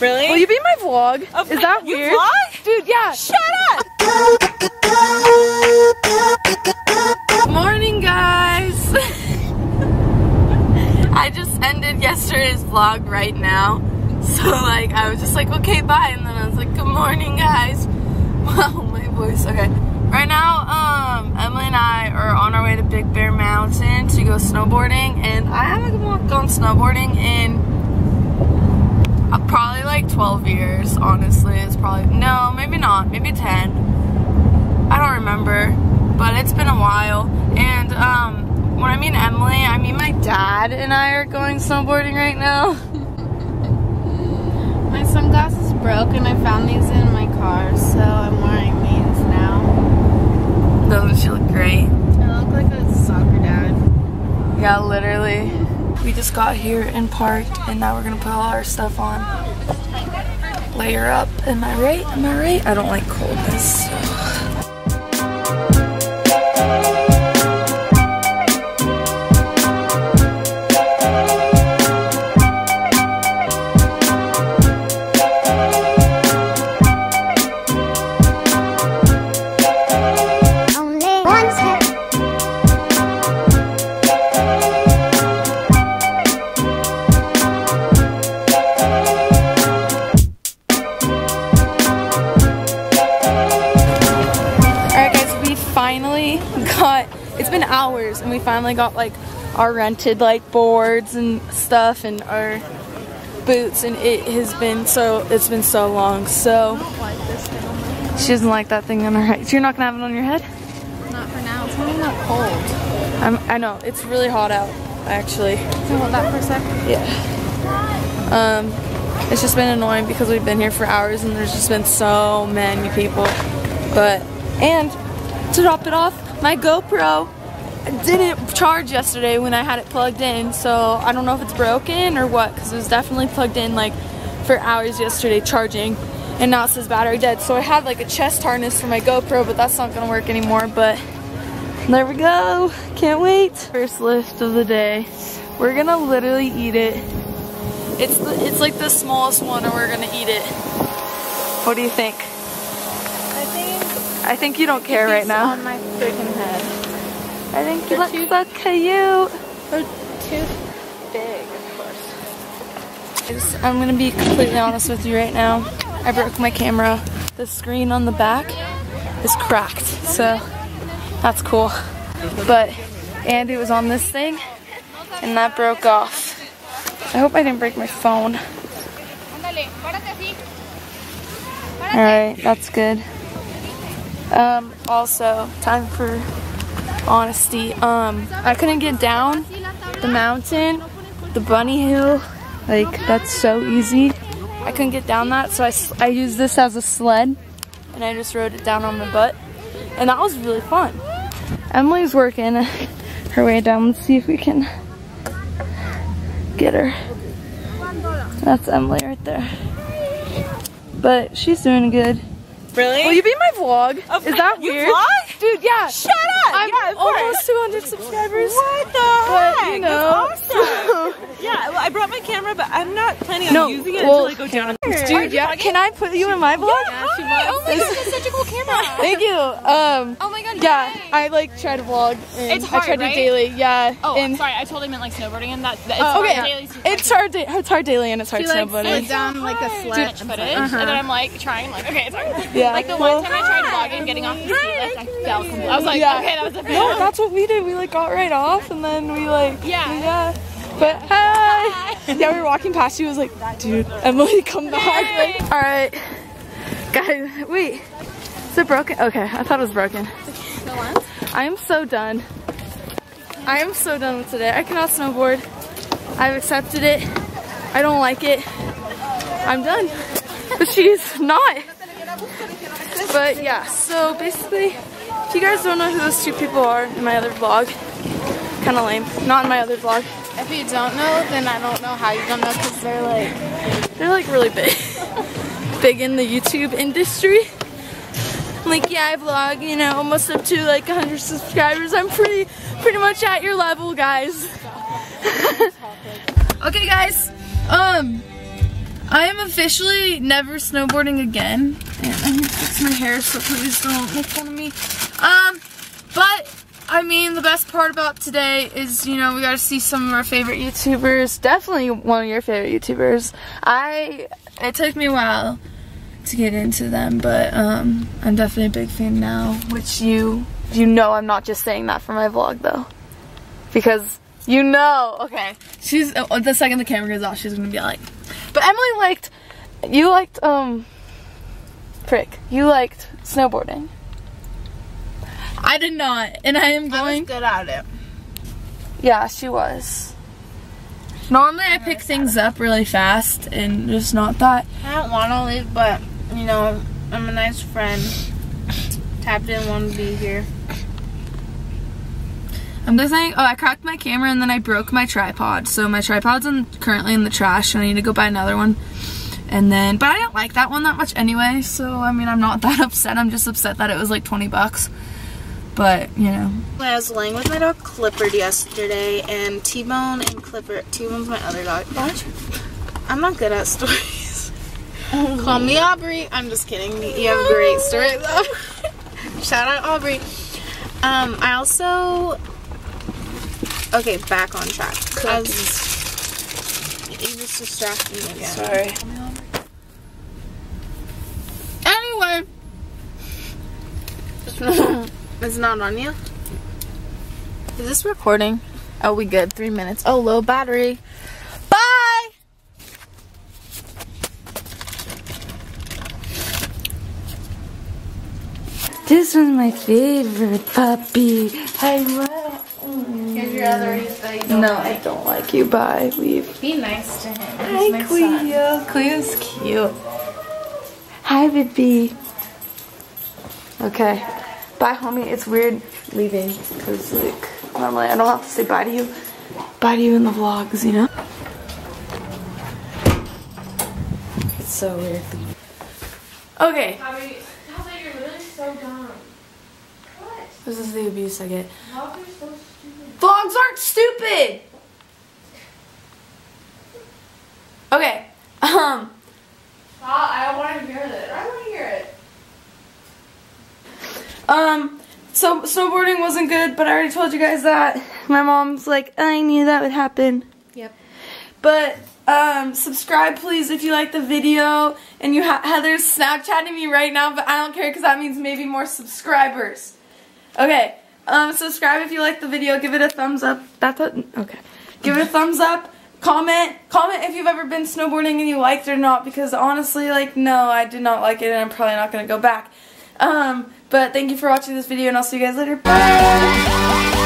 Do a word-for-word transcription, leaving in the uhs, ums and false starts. Really? Will you be in my vlog? Of Is that weird? You vlog? Dude, yeah. Shut up! Morning, guys. I just ended yesterday's vlog right now. So, like, I was just like, okay, bye. And then I was like, good morning, guys. Wow, my voice. Okay. Right now, um, Emily and I are on our way to Big Bear Mountain to go snowboarding. And I haven't gone snowboarding in... Uh, probably like twelve years, honestly. It's probably, no, maybe not, maybe ten. I don't remember, but it's been a while. And um, when I mean Emily, I mean my dad and I are going snowboarding right now. My sunglasses broke and I found these in my car, so I'm wearing these now. Doesn't she look great? I look like a soccer dad. Yeah, literally. We just got here and parked, and now we're gonna put all our stuff on. Layer up. Am I right? Am I right? I don't like coldness. Hours, and we finally got like our rented like boards and stuff and our boots, and it has been so it's been so long. So I don't like this thing on my head. She doesn't like that thing on her head. So you're not gonna have it on your head? Not for now. It's really not cold. I'm, I know it's really hot out actually. Can you hold that for a sec? Yeah. Um, it's just been annoying because we've been here for hours and there's just been so many people. But and to top it off, my GoPro didn't charge yesterday when I had it plugged in, so I don't know if it's broken or what, because it was definitely plugged in like for hours yesterday charging, and now it says battery dead. So I had like a chest harness for my GoPro, but that's not gonna work anymore. But there we go, can't wait. First lift of the day, we're gonna literally eat it. It's the, it's like the smallest one and we're gonna eat it. What do you think? I think I think you don't care right now. On my freaking head. I think you look so cute. They're too big, of course. I'm gonna be completely honest with you right now. I broke my camera. The screen on the back is cracked, so that's cool. But Andy was on this thing, and that broke off. I hope I didn't break my phone. All right, that's good. Um, also, time for honesty. um I couldn't get down the mountain, the bunny hill, like that's so easy. I couldn't get down that, so I, I used this as a sled and I just rode it down on my butt, and that was really fun. Emily's working her way down. Let's see if we can get her. That's Emily right there, but she's doing good. Really? Will you be in my vlog? Of Is that you weird? Vlog? Dude, yeah. Shut up! I'm yeah, almost two hundred subscribers. What the but, heck? You know. That's awesome. Yeah, well, I brought my camera, but I'm not planning on no, using it well, until I go down. Dude, yeah. Can I put you in my vlog? Yeah, yeah, she right. Oh my god, that's such a cool camera. Thank you. Um, oh my god. Yeah, nice. I like try to vlog. It's hard, I try to right? daily. Yeah. Oh, and, I'm sorry. I totally meant like snowboarding, and that. That oh, it's okay. Hard daily, it's hard. It's hard daily, and it's hard she, like, snowboarding. It's down like a sled footage, and then I'm like trying like okay, it's hard. Yeah. Like the one time I tried vlogging, getting off the ski lift, I fell completely. I was like, yeah. Okay, that was a fail. No, that's what we did. We like got right off, and then we like yeah, yeah. But hi. Hi! Yeah, we were walking past you, I was like, dude, Emily, come back. Like, alright. Guys, wait. Is it broken? Okay, I thought it was broken. No one? I am so done. I am so done with today. I cannot snowboard. I've accepted it. I don't like it. I'm done. But she's not. But yeah, so basically, if you guys don't know who those two people are in my other vlog, kinda lame. Not in my other vlog. If you don't know, then I don't know how you don't know, because they're like, they're like really big. Big in the YouTube industry. I'm like, yeah, I vlog, you know, almost up to like one hundred subscribers. I'm pretty, pretty much at your level, guys. Okay, guys. Um, I am officially never snowboarding again. And I need to fix my hair, so please don't make fun of me. Um, but I mean, the best part about today is, you know, we got to see some of our favorite YouTubers. Definitely one of your favorite YouTubers. I it took me a while to get into them, but um, I'm definitely a big fan now. Which you you know, I'm not just saying that for my vlog though, because you know, okay. She's oh, the second the camera goes off, she's gonna be like. But Emily liked, you liked, um, prick, you liked snowboarding. I did not, and I am going. I was good at it. Yeah, she was. Normally I, I pick things up really fast, and just not that. I don't want to leave, but, you know, I'm a nice friend. Tap didn't want to be here. I'm just saying, oh, I cracked my camera and then I broke my tripod. So my tripod's in, currently in the trash, and I need to go buy another one. And then, but I don't like that one that much anyway, so I mean, I'm not that upset. I'm just upset that it was like twenty bucks. But, you know. I was laying with my dog Clipper yesterday, and T-Bone and Clipper, T-Bone's my other dog. What? I'm not good at stories. Oh. Call me Aubrey. I'm just kidding. You have a great story though. Shout out Aubrey. Um, I also... Okay, back on track. I was, it was distracting again. Sorry. Anyway. It's not on you? Is this recording? Oh, we good. Three minutes. Oh, low battery. Bye! This was my favorite puppy. I love Here's your other that you don't No, like. I don't like you. Bye. Leave. Be nice to him. He's Hi, my Cleo. Son. Cleo's cute. Hi, Bibi. Okay. Bye, homie. It's weird leaving because, like, normally I don't have to say bye to you. Bye to you in the vlogs, you know? It's so weird. Okay. How are you? Like, you're really so dumb. What? This is the abuse I get. Vlogs are so stupid. Vlogs aren't stupid! Okay. Um. Uh, I don't want to hear this. I don't want to hear it. Um, so snowboarding wasn't good, but I already told you guys that. My mom's like, I knew that would happen. Yep. But, um, subscribe please if you like the video. And you ha Heather's Snapchatting me right now, but I don't care because that means maybe more subscribers. Okay, um, subscribe if you like the video. Give it a thumbs up. That's a, okay. Give it a thumbs up. Comment. Comment if you've ever been snowboarding and you liked it or not, because honestly, like, no, I did not like it and I'm probably not going to go back. Um, but thank you for watching this video, and I'll see you guys later. Bye!